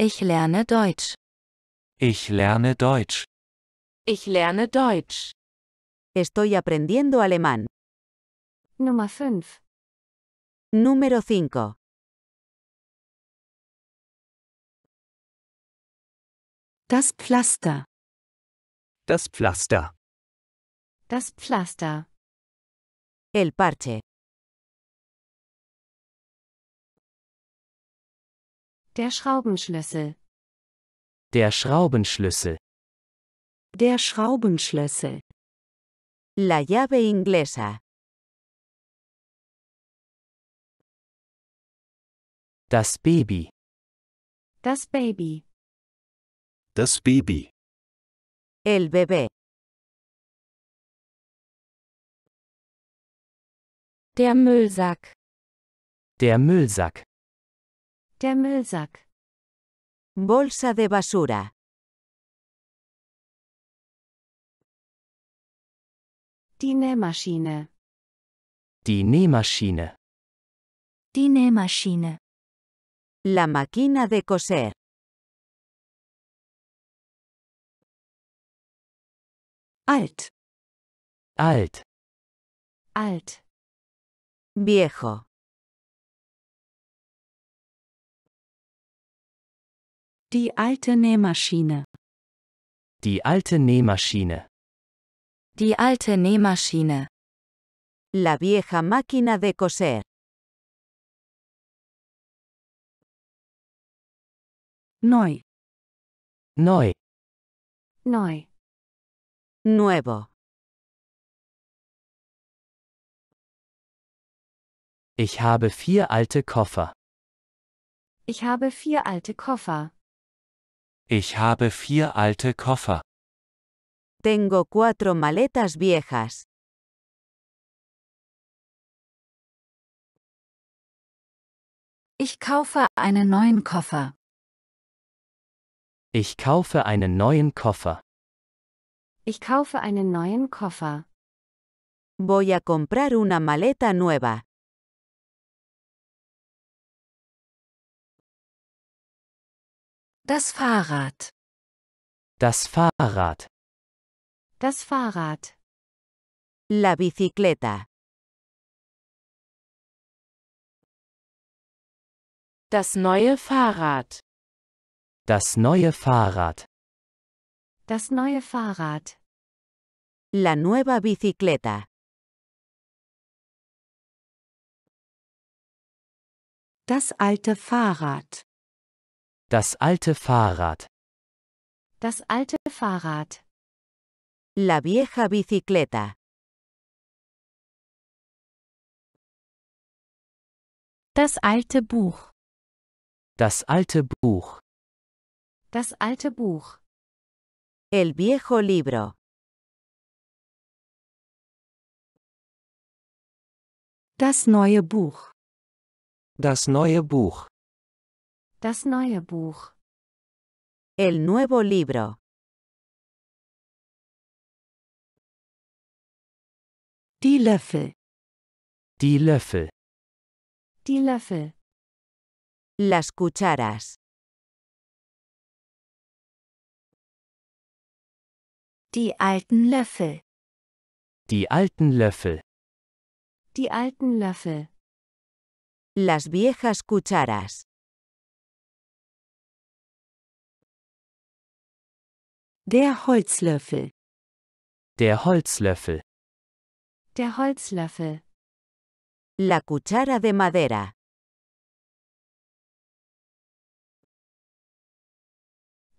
Ich lerne Deutsch. Ich lerne Deutsch. Ich lerne Deutsch. Estoy aprendiendo alemán. Nummer 5. Número 5. Das Pflaster. Das Pflaster. Das Pflaster. El Parche. Der Schraubenschlüssel. Der Schraubenschlüssel. Der Schraubenschlüssel. La llave inglesa. Das Baby. Das Baby. Das Baby. El bebé. Der Müllsack. Der Müllsack. Der Müllsack. Bolsa de basura. Die Nähmaschine. Die Nähmaschine. Die Nähmaschine. La máquina de coser. Alt. Alt. Alt. Viejo. Die alte Nähmaschine. Die alte Nähmaschine. Die alte Nähmaschine. La vieja máquina de coser. Neu. Neu. Neu. Nuevo. Ich habe 4 alte Koffer. Ich habe 4 alte Koffer. Ich habe 4 alte Koffer. Tengo 4 maletas viejas. Ich kaufe einen neuen Koffer. Ich kaufe einen neuen Koffer. Ich kaufe einen neuen Koffer. Voy a comprar una maleta nueva. Das Fahrrad. Das Fahrrad. Das Fahrrad. La bicicleta. Das neue Fahrrad. Das neue Fahrrad. Das neue Fahrrad. La nueva bicicleta. Das alte Fahrrad. Das alte Fahrrad. Das alte Fahrrad. La vieja bicicleta. Das alte Buch. Das alte Buch. Das alte Buch. El viejo libro. Das neue Buch. Das neue Buch. Das neue Buch. El nuevo libro. Die Löffel. Die Löffel. Die Löffel. Las cucharas. Die alten Löffel. Die alten Löffel. Die alten Löffel. Las viejas cucharas. Der Holzlöffel. Der Holzlöffel. Der Holzlöffel. La cuchara de madera.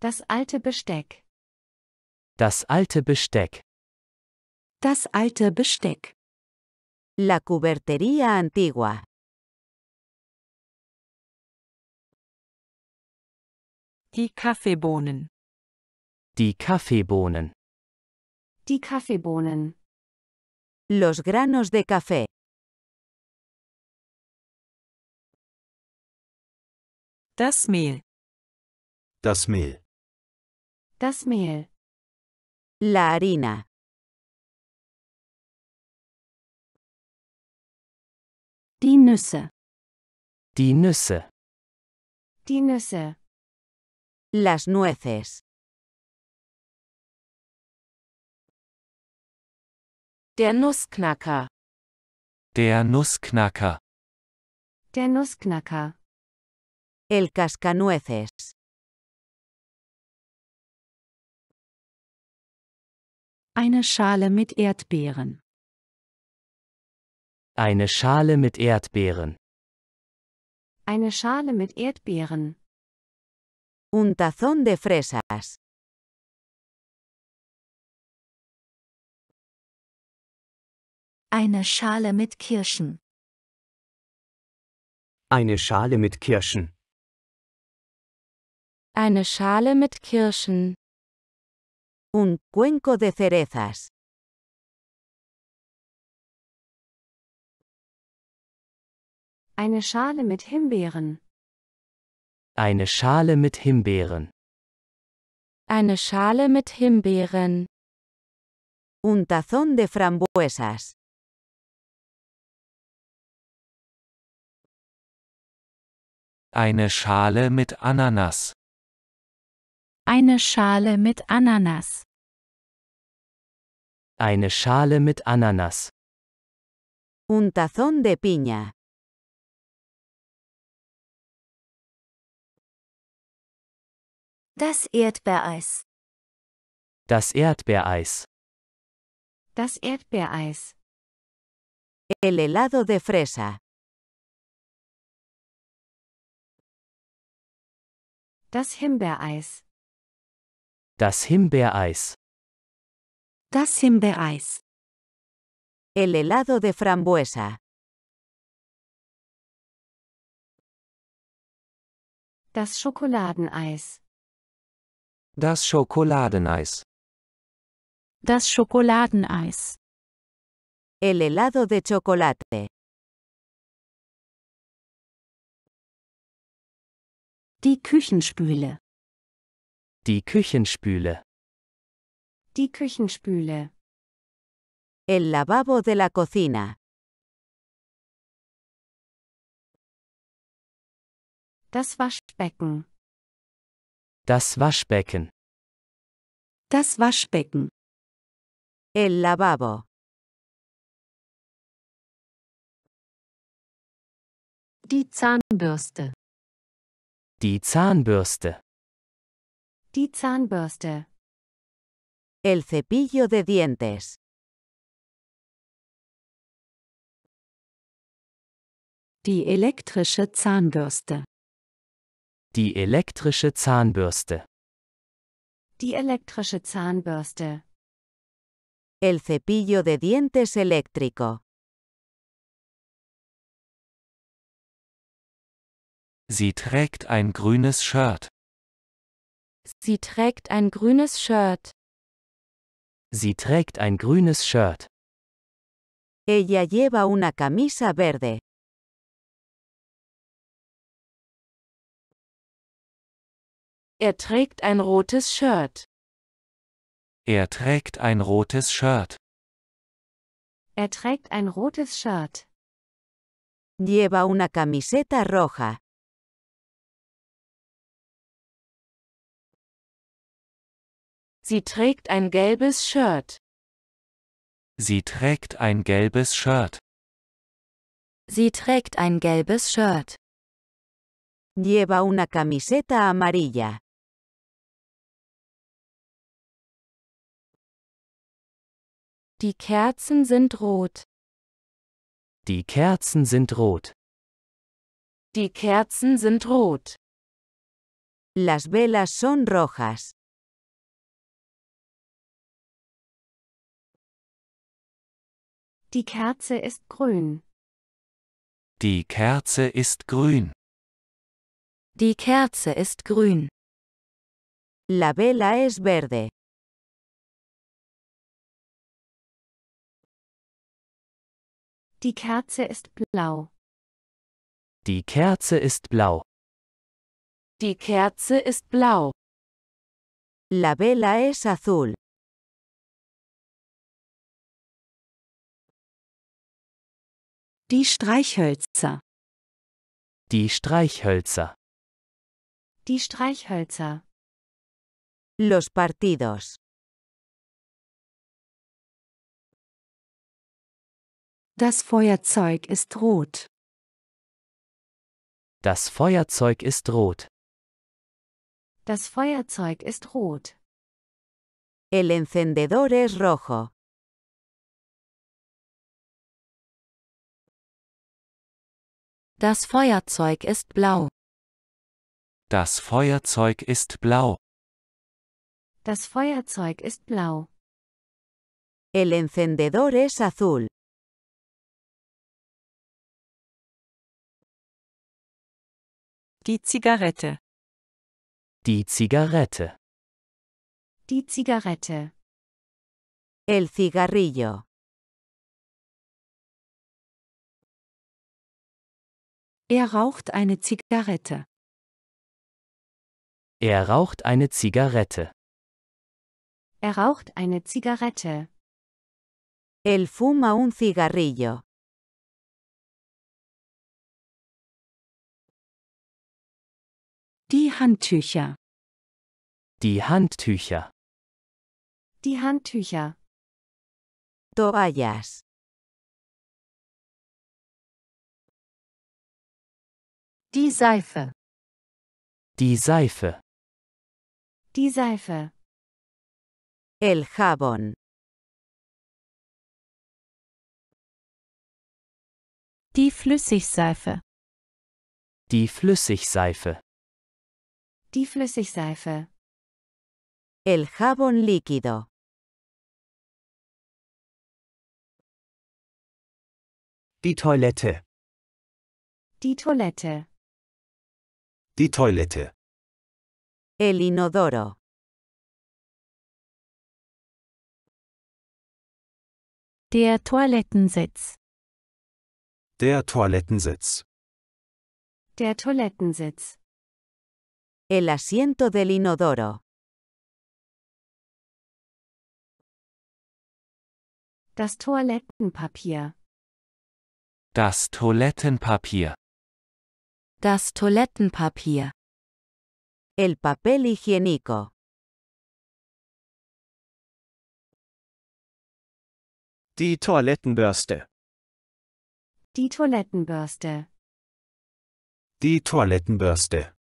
Das alte Besteck. Das alte Besteck. Das alte Besteck. La cubertería antigua. Die Kaffeebohnen. Die Kaffeebohnen. Die Kaffeebohnen. Los granos de café. Das Mehl. Das Mehl. Das Mehl. La harina. Die Nüsse. Die Nüsse. Die Nüsse. Las nueces. Der Nussknacker. Der Nussknacker. Der Nussknacker. El cascanueces. Eine Schale mit Erdbeeren. Eine Schale mit Erdbeeren. Eine Schale mit Erdbeeren. Un tazón de fresas. Eine Schale mit Kirschen. Eine Schale mit Kirschen. Eine Schale mit Kirschen. Un cuenco de cerezas. Eine Schale mit Himbeeren. Eine Schale mit Himbeeren. Eine Schale mit Himbeeren. Un tazón de frambuesas. Eine Schale mit Ananas. Eine Schale mit Ananas. Eine Schale mit Ananas. Un tazón de piña. Das Erdbeereis. Das Erdbeereis. Das Erdbeereis. El helado de fresa. Das Himbeereis. Das Himbeereis. Das Himbeereis. El helado de frambuesa. Das Schokoladeneis. Das Schokoladeneis. Das Schokoladeneis. El helado de chocolate. Die Küchenspüle. Die Küchenspüle. Die Küchenspüle. El lavabo de la cocina. Das Waschbecken. Das Waschbecken. Das Waschbecken. El lavabo. Die Zahnbürste. Die Zahnbürste. Die Zahnbürste. El cepillo de dientes. Die elektrische Zahnbürste. Die elektrische Zahnbürste. Die elektrische Zahnbürste. El cepillo de dientes eléctrico. Sie trägt ein grünes Shirt. Sie trägt ein grünes Shirt. Sie trägt ein grünes Shirt. Ella lleva una camisa verde. Er trägt ein rotes Shirt. Er trägt ein rotes Shirt. Er trägt ein rotes Shirt. Lleva una camiseta roja. Sie trägt ein gelbes Shirt. Sie trägt ein gelbes Shirt. Sie trägt ein gelbes Shirt. Lleva una camiseta amarilla. Die Kerzen sind rot. Die Kerzen sind rot. Die Kerzen sind rot. Las velas son rojas. Die Kerze ist grün. Die Kerze ist grün. Die Kerze ist grün. La vela es verde. Die Kerze ist blau. Die Kerze ist blau. Die Kerze ist blau. La vela es azul. Die Streichhölzer. Die Streichhölzer. Die Streichhölzer. Los partidos. Das Feuerzeug ist rot. Das Feuerzeug ist rot. Das Feuerzeug ist rot. El encendedor es rojo. Das Feuerzeug ist blau. Das Feuerzeug ist blau. Das Feuerzeug ist blau. El encendedor es azul. Die Zigarette. Die Zigarette. Die Zigarette. El cigarrillo. Er raucht eine Zigarette. Er raucht eine Zigarette. Er raucht eine Zigarette. Él fuma un cigarrillo. Die Handtücher. Die Handtücher. Die Handtücher. Toallas. Die Seife. Die Seife. Die Seife. El jabón. Die Flüssigseife. Die Flüssigseife. Die Flüssigseife. El jabón líquido. Die Toilette. Die Toilette. Die Toilette. El inodoro. Der Toilettensitz. Der Toilettensitz. Der Toilettensitz. El asiento del inodoro. Das Toilettenpapier. Das Toilettenpapier. Das Toilettenpapier. El papel higiénico. Die Toilettenbürste. Die Toilettenbürste. Die Toilettenbürste.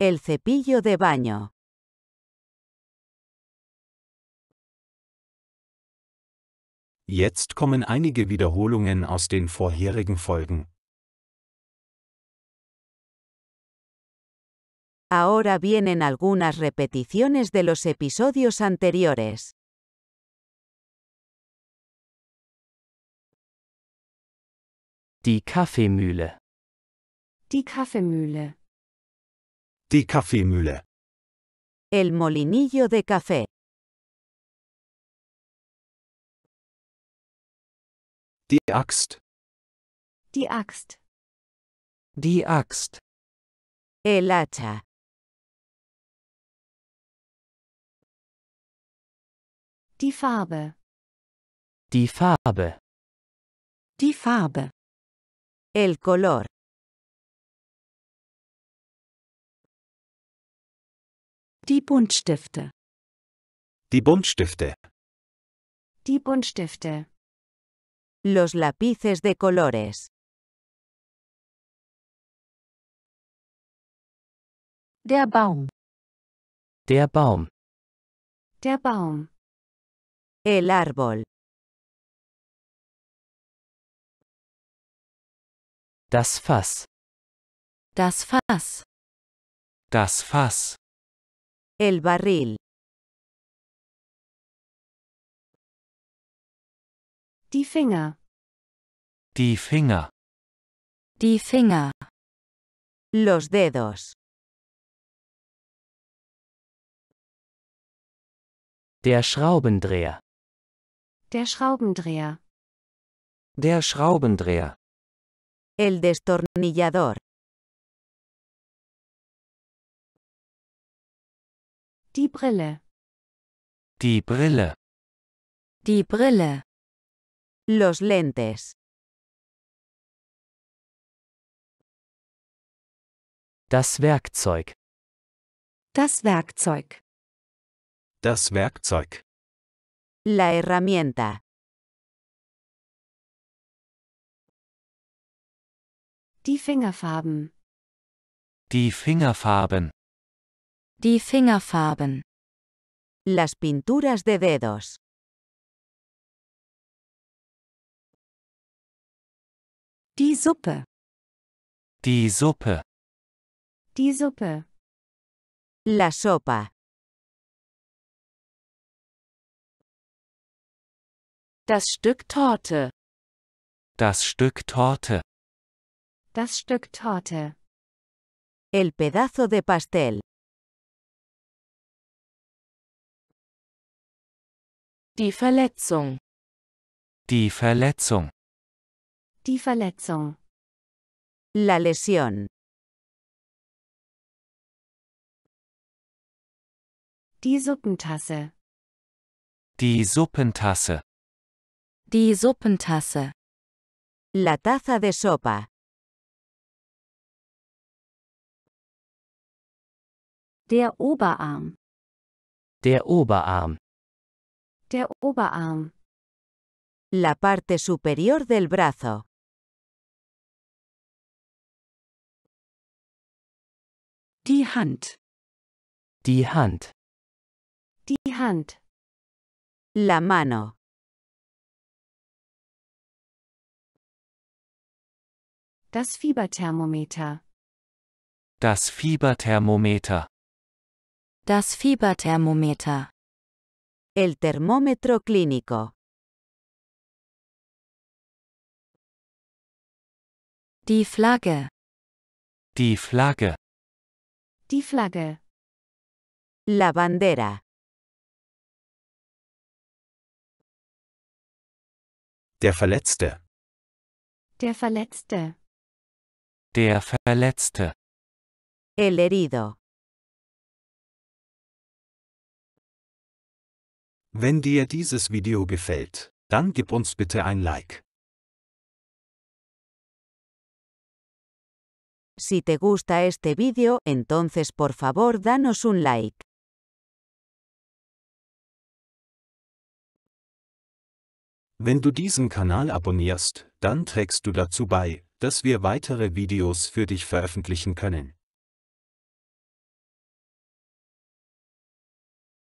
El cepillo de baño. Jetzt kommen einige Wiederholungen aus den vorherigen Folgen. Ahora vienen algunas repeticiones de los episodios anteriores. Die Kaffeemühle. Die Kaffeemühle. Die Kaffeemühle. El molinillo de café. Die Axt. Die Axt. Die Axt. El hacha. Die Farbe. Die Farbe. Die Farbe. El color. Die Buntstifte. Die Buntstifte. Die Buntstifte. Los lápices de colores. Der Baum. Der Baum. Der Baum. El árbol. Das Fass. Das Fass. Das Fass. El barril. Die Finger. Die Finger. Die Finger. Los dedos. Der Schraubendreher. Der Schraubendreher. Der Schraubendreher. El destornillador. Die Brille. Die Brille. Die Brille. Los lentes. Das Werkzeug. Das Werkzeug. Das Werkzeug. La herramienta. Die Fingerfarben. Die Fingerfarben. Die Fingerfarben. Las pinturas de dedos. Die Suppe. Die Suppe. Die Suppe. La sopa. Das Stück Torte. Das Stück Torte. Das Stück Torte. El pedazo de pastel. Die Verletzung. Die Verletzung. Die Verletzung. La lesión. Die Suppentasse. Die Suppentasse. Die Suppentasse. La taza de sopa. Der Oberarm. Der Oberarm. Der Oberarm. La parte superior del brazo. Die Hand. Die Hand. Die Hand. La mano. Das Fieberthermometer. Das Fieberthermometer. Das Fieberthermometer. El termómetro clínico. Die Flagge. Die Flagge. Die Flagge. La bandera. Der Verletzte. Der Verletzte. Der Verletzte. El herido. Wenn dir dieses Video gefällt, dann gib uns bitte ein Like. Si te gusta este vídeo, entonces por favor danos un like. Wenn du diesen Kanal abonnierst, dann trägst du dazu bei, dass wir weitere Videos für dich veröffentlichen können.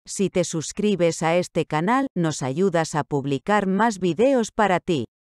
Si te suscribes a este canal, nos ayudas a publicar más videos para ti.